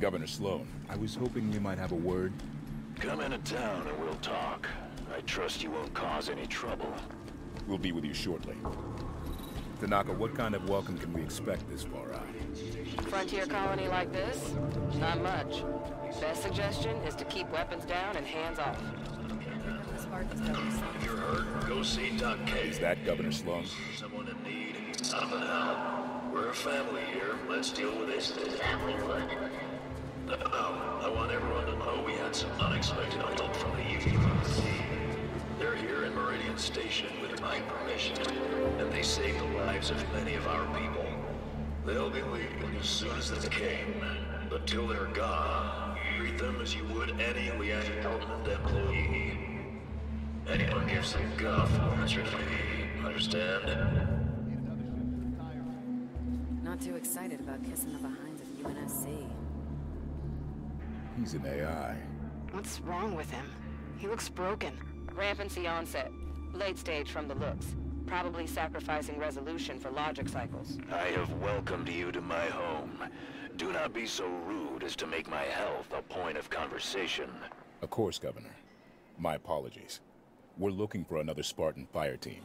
Governor Sloane. I was hoping you might have a word. Come into town and we'll talk. I trust you won't cause any trouble. We'll be with you shortly. Tanaka, what kind of welcome can we expect this far out? Frontier colony like this? Not much. Best suggestion is to keep weapons down and hands off. If you're hurt, go see Doc K. Is that Governor Sloane? Someone in need. Out of hell. We're a family here. Let's deal with this as family would. No, I want everyone to know we had some unexpected help from the UNSC. They're here in Meridian Station with my permission, and they saved the lives of many of our people. They'll be leaving as soon as they came, but till they're gone, treat them as you would any Leander government employee. Anyone gives them guff, understand? Not too excited about kissing the behinds of UNSC. He's an AI. What's wrong with him? He looks broken. Rampancy onset. Late stage from the looks. Probably sacrificing resolution for logic cycles. I have welcomed you to my home. Do not be so rude as to make my health a point of conversation. Of course, Governor. My apologies. We're looking for another Spartan fire team.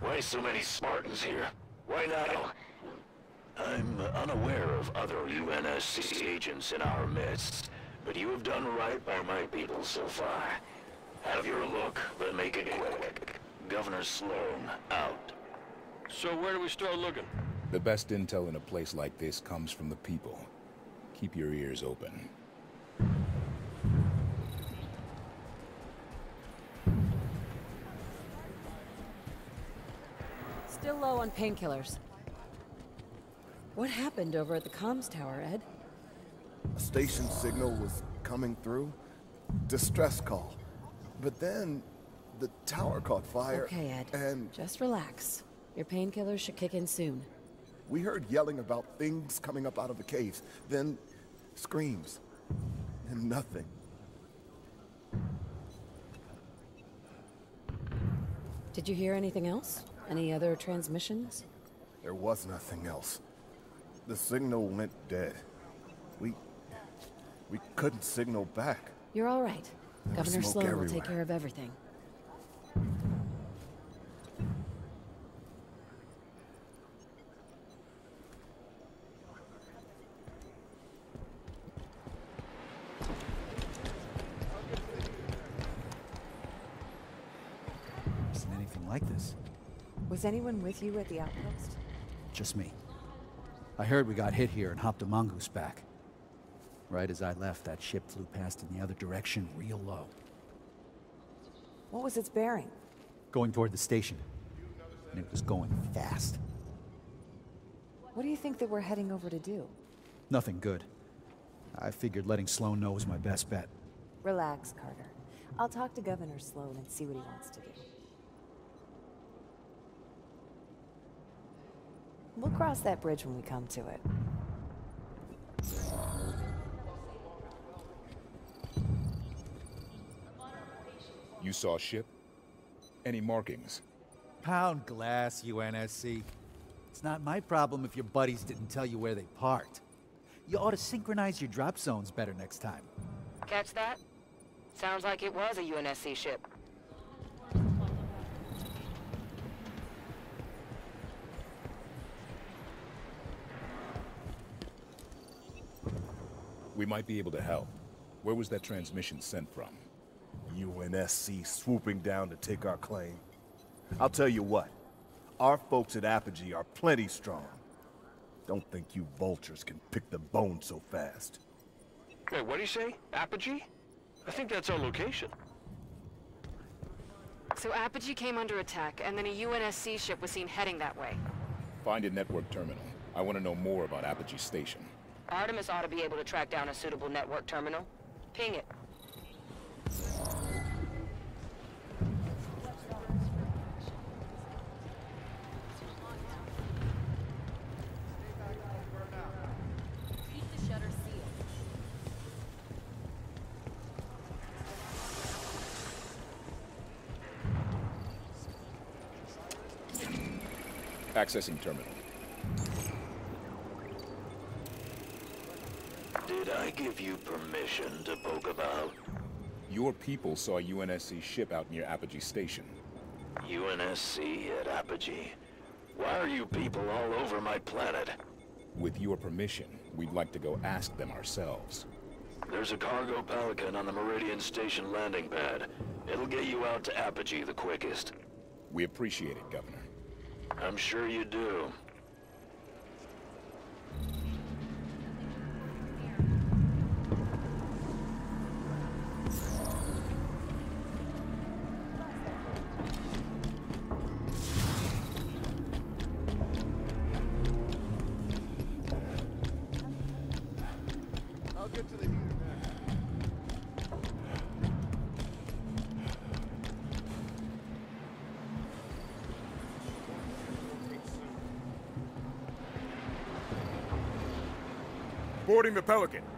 Why so many Spartans here? Why not? I'm unaware of other UNSC agents in our midst, but you have done right by my people so far. Have your look, but make it quick. Governor Sloane, out. So where do we start looking? The best intel in a place like this comes from the people. Keep your ears open. Still low on painkillers. What happened over at the comms tower, Ed? A station signal was coming through. Distress call. But then, the tower caught fire. Okay, Ed. And just relax. Your painkillers should kick in soon. We heard yelling about things coming up out of the caves. Then, screams. And nothing. Did you hear anything else? Any other transmissions? There was nothing else. The signal went dead. We couldn't signal back. You're all right. Governor Sloane will take care of everything. Isn't anything like this. Was anyone with you at the outpost? Just me. I heard we got hit here and hopped a mongoose back. Right as I left, that ship flew past in the other direction, real low. What was its bearing? Going toward the station. And it was going fast. What do you think that we're heading over to do? Nothing good. I figured letting Sloane know was my best bet. Relax, Carter. I'll talk to Governor Sloane and see what he wants to do. We'll cross that bridge when we come to it. You saw a ship? Any markings? Pound glass, UNSC. It's not my problem if your buddies didn't tell you where they parked. You ought to synchronize your drop zones better next time. Catch that? Sounds like it was a UNSC ship. We might be able to help. Where was that transmission sent from? UNSC swooping down to take our claim. I'll tell you what, our folks at Apogee are plenty strong. Don't think you vultures can pick the bone so fast. Wait, what do you say? Apogee? I think that's our location. So Apogee came under attack, and then a UNSC ship was seen heading that way. Find a network terminal. I want to know more about Apogee Station. Artemis ought to be able to track down a suitable network terminal. Ping it. Accessing terminal. Did I give you permission to poke about? Your people saw a UNSC ship out near Apogee Station. UNSC at Apogee? Why are you people all over my planet? With your permission, we'd like to go ask them ourselves. There's a cargo Pelican on the Meridian Station landing pad. It'll get you out to Apogee the quickest. We appreciate it, Governor. I'm sure you do. Boarding the Pelican.